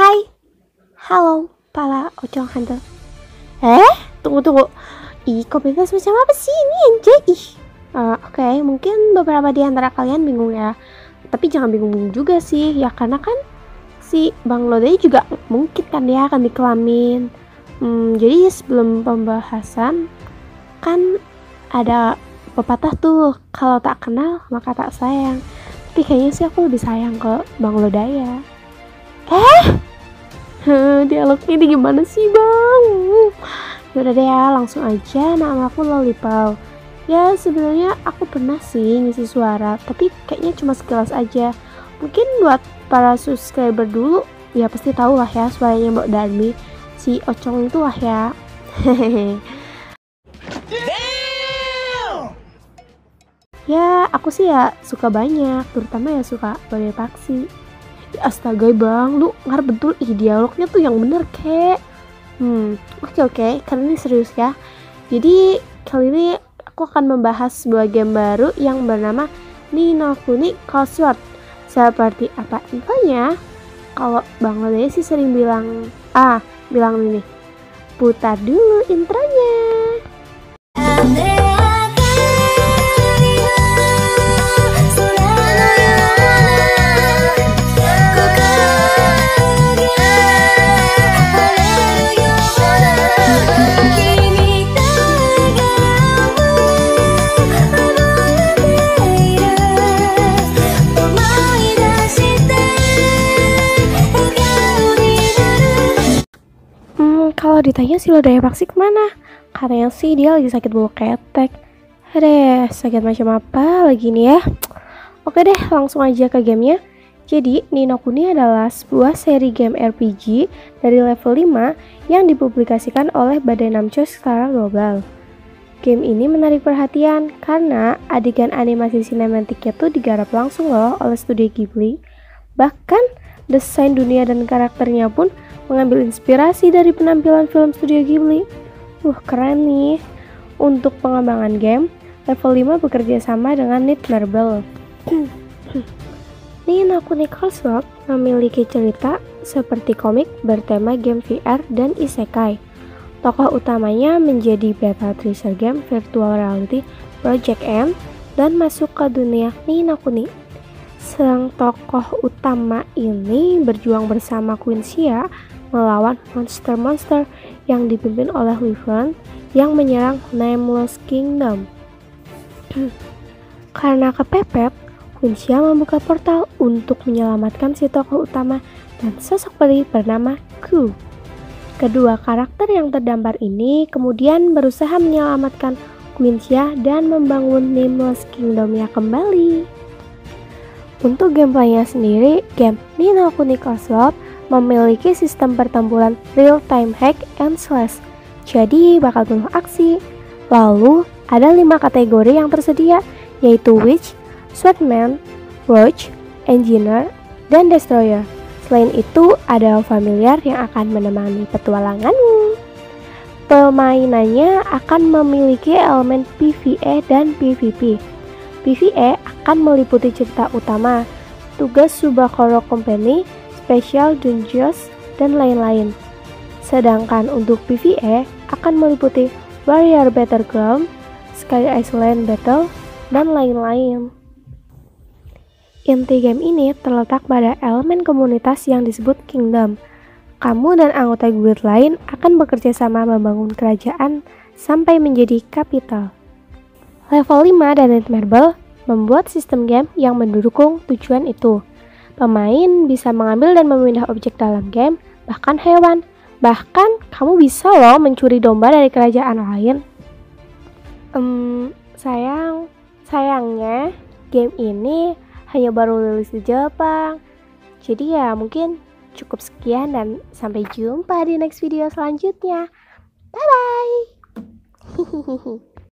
Hai, halo para Ocong Hunter. Tunggu. Ih, komunitas macam apa sih ini, anjay? Oke, mungkin beberapa di antara kalian bingung ya. Tapi jangan bingung juga sih, ya karena kan si Bang Lodaya juga mungkin kan dia akan dikelamin. Jadi sebelum pembahasan kan ada pepatah tuh, kalau tak kenal maka tak sayang. Tapi kayaknya sih aku lebih sayang ke Bang Lodaya. Dialognya ini gimana sih, Bang? Yaudah deh ya, langsung aja. Nama aku Lollipop. Ya sebenarnya aku pernah sih ngisi suara, tapi kayaknya cuma sekilas aja. Mungkin buat para subscriber dulu ya pasti tahu lah ya suaranya Mbak Darmi, si Ocong itu lah ya. Ya aku sih ya suka banyak, terutama ya suka Lodaya Paksi. Ya, astaga Bang, lu ngarep betul. Ih, dialognya tuh yang bener kek. Oke, karena ini serius ya. Jadi kali ini aku akan membahas sebuah game baru yang bernama Ni No Kuni Cross World. Seperti apa infonya? Kalau Bang Lodaya sih sering bilang ini. Putar dulu intronya. Kalau ditanya si Lodaya Paksi kemana? Katanya sih dia lagi sakit bulu ketek. Aduh, sakit macam apa lagi nih ya? Oke deh, langsung aja ke gamenya. Jadi, Ni No Kuni adalah sebuah seri game RPG dari level 5 yang dipublikasikan oleh Bandai Namco secara global. Game ini menarik perhatian karena adegan animasi sinematiknya tuh digarap langsung loh oleh Studio Ghibli. Bahkan, desain dunia dan karakternya pun mengambil inspirasi dari penampilan film Studio Ghibli. Keren nih. Untuk pengembangan game, Level 5 bekerja sama dengan Netmarble. Ni No Kuni Cross World memiliki cerita seperti komik bertema game VR dan isekai. Tokoh utamanya menjadi beta tracer game virtual reality Project M dan masuk ke dunia Ni No Kuni. Sang tokoh utama ini berjuang bersama Queen Sia melawan monster-monster yang dipimpin oleh Wyvern yang menyerang Nameless Kingdom. Karena kepepet, Queen Sia membuka portal untuk menyelamatkan si tokoh utama dan sosok peri bernama Ku. Kedua karakter yang terdampar ini kemudian berusaha menyelamatkan Queen Sia dan membangun Nameless Kingdomnya kembali. Untuk gameplaynya sendiri, game Ni No Kuni Cross World memiliki sistem pertempuran real-time hack and slash, jadi bakal penuh aksi. Lalu ada 5 kategori yang tersedia, yaitu Witch, Sweatman, Roach, Engineer, dan Destroyer. Selain itu ada familiar yang akan menemani petualanganmu. Permainannya akan memiliki elemen PvE dan PvP. PvE akan meliputi cerita utama, tugas Subakoro Company, special dungeons, dan lain-lain. Sedangkan untuk PvE akan meliputi Warrior Battleground, Sky Island Battle, dan lain-lain. Inti game ini terletak pada elemen komunitas yang disebut Kingdom. Kamu dan anggota guild lain akan bekerja sama membangun kerajaan sampai menjadi kapital. Level 5 dan Netmarble membuat sistem game yang mendukung tujuan itu. Pemain bisa mengambil dan memindah objek dalam game, bahkan hewan. Bahkan kamu bisa loh mencuri domba dari kerajaan lain. Sayangnya game ini hanya baru rilis di Jepang. Jadi ya mungkin cukup sekian dan sampai jumpa di next video selanjutnya. Bye bye.